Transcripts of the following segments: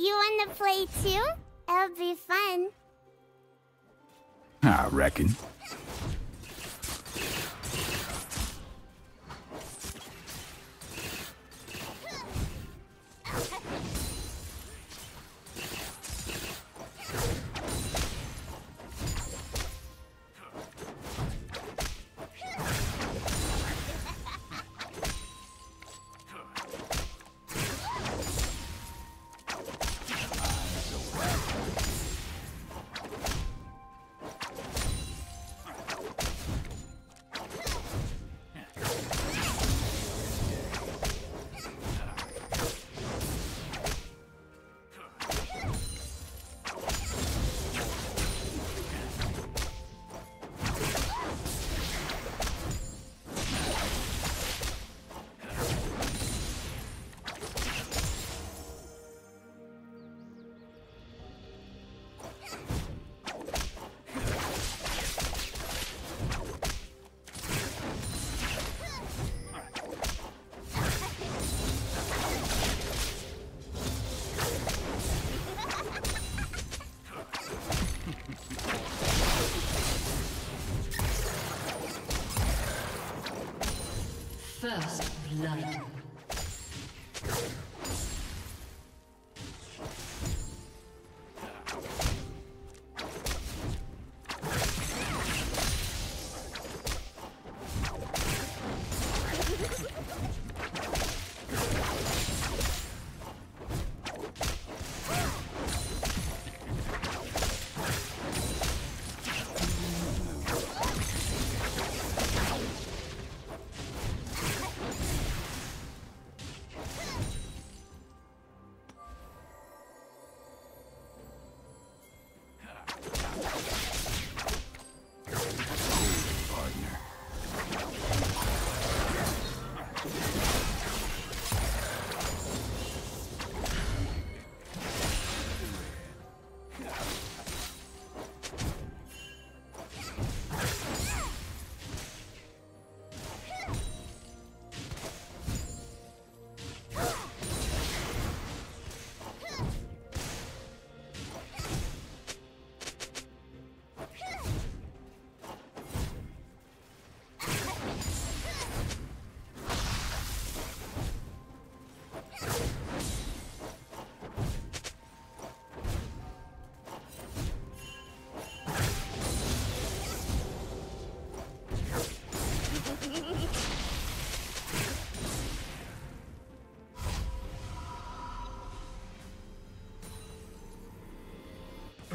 You wanna play too? It'll be fun. I reckon. First blood.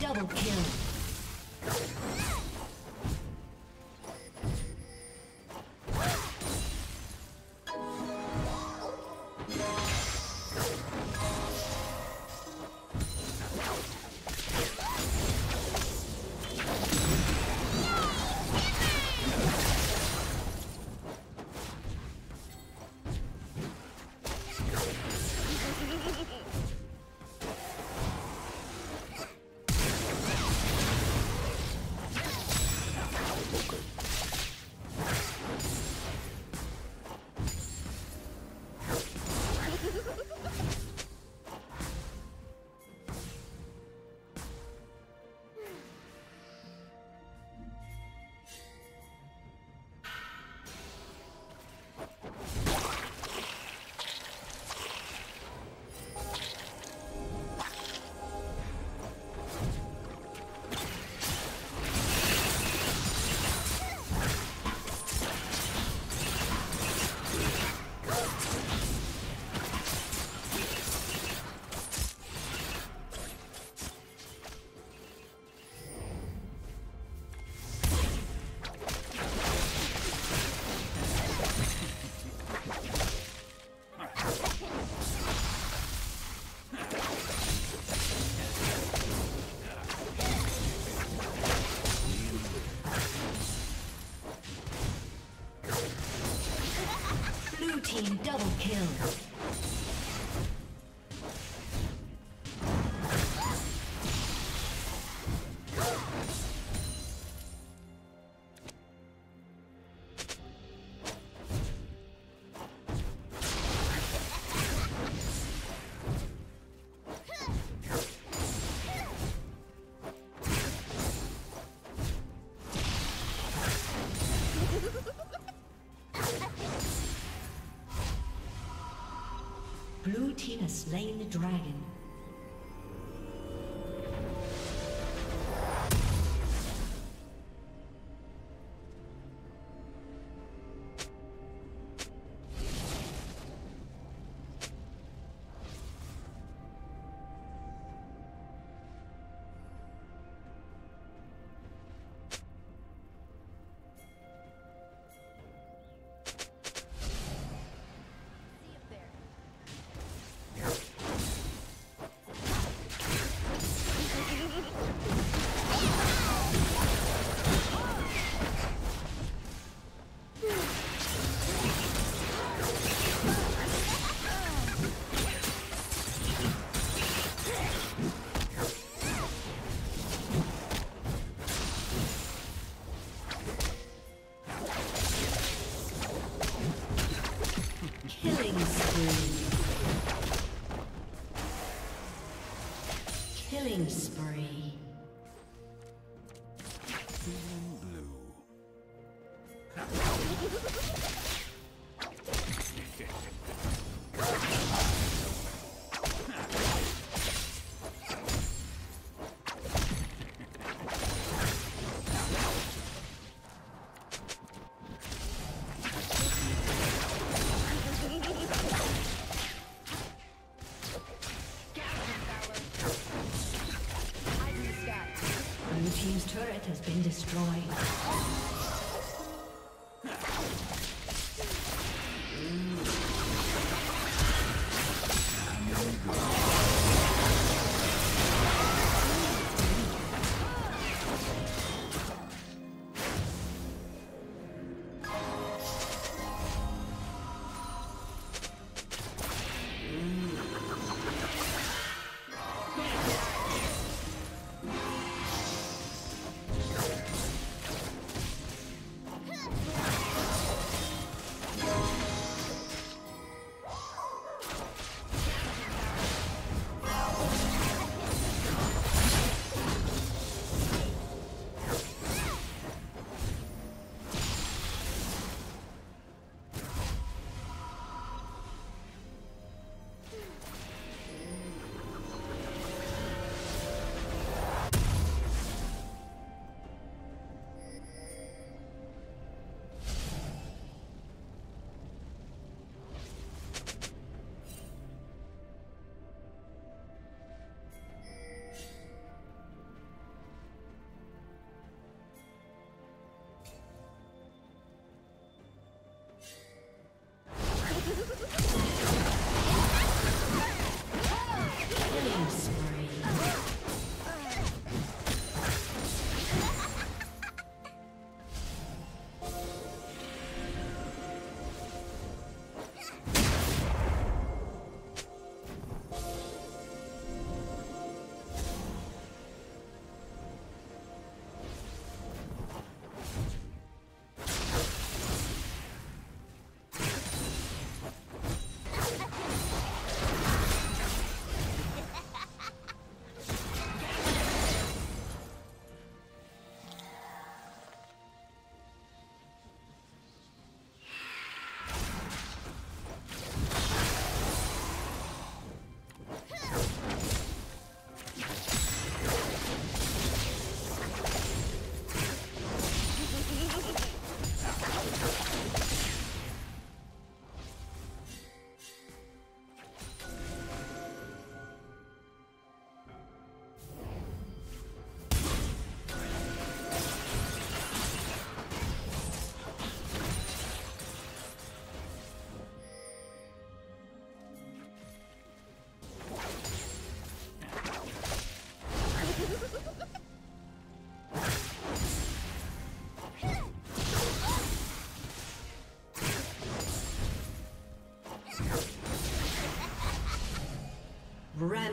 Double kill. Team double kill. Blue team has slain the dragon. Killing spree. Team blue. Has been destroyed.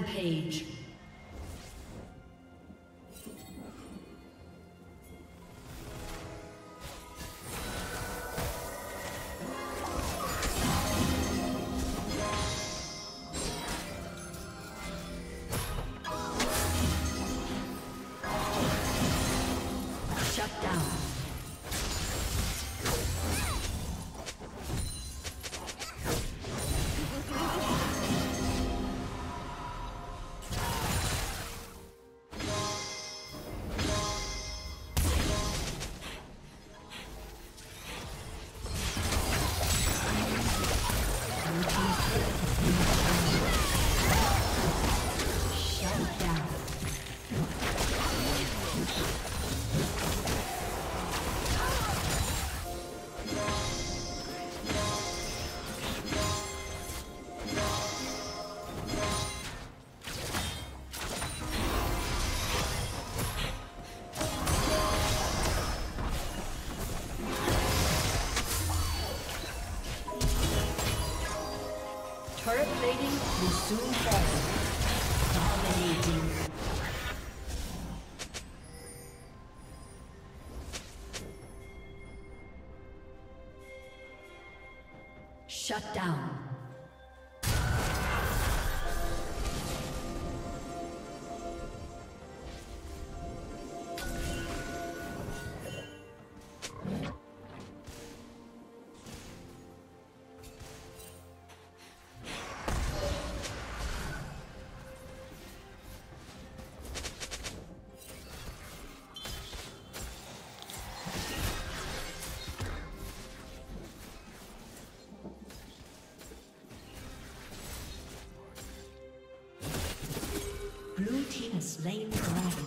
Rampage. Turret plating will soon fall. Dominating. Shut down. Slain dragon.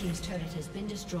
His turret has been destroyed.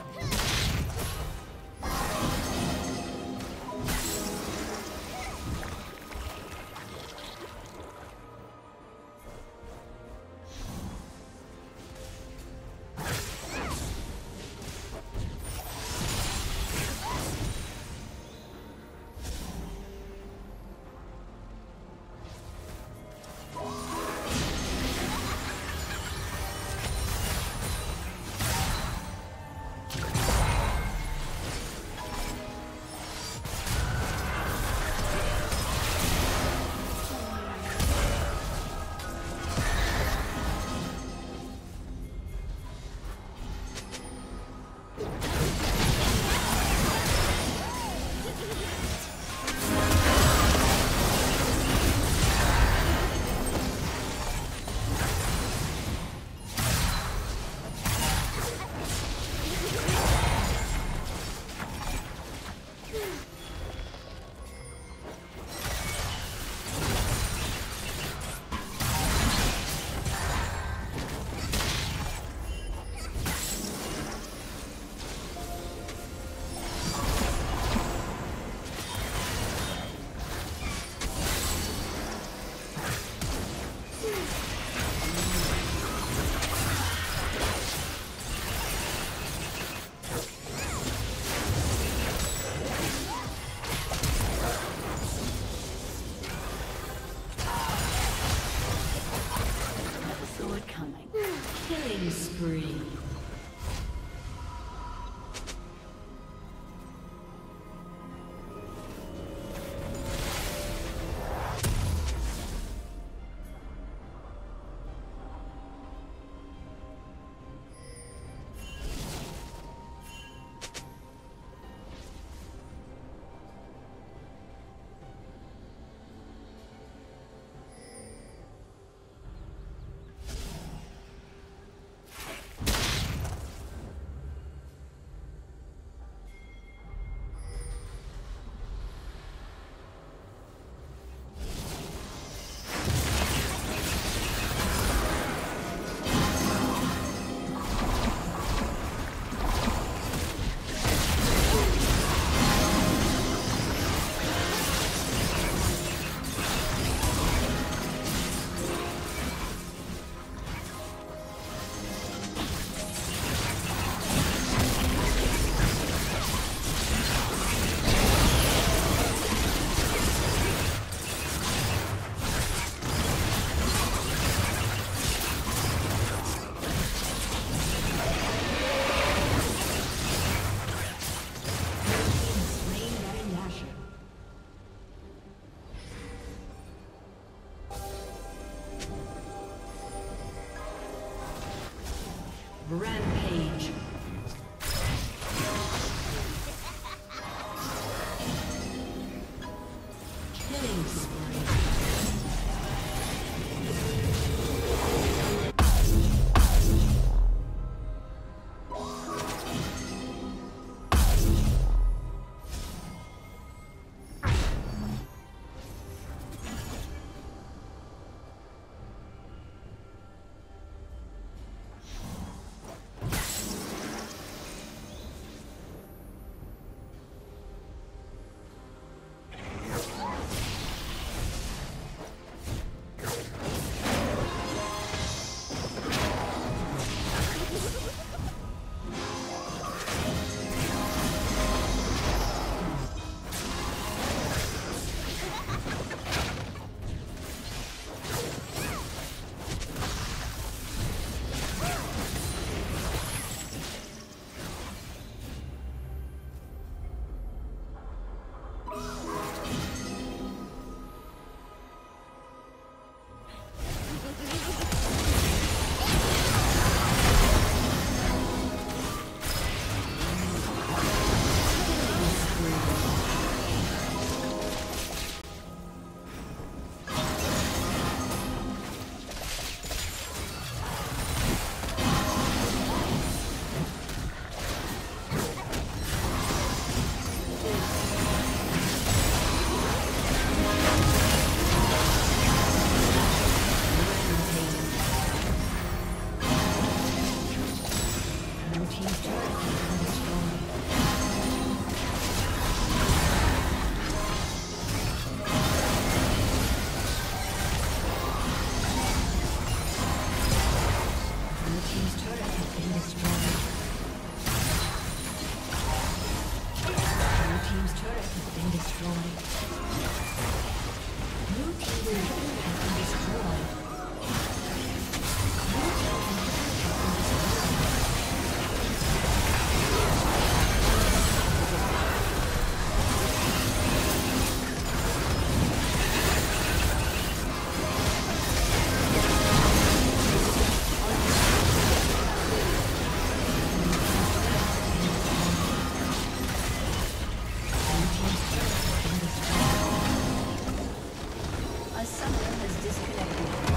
Someone has disconnected.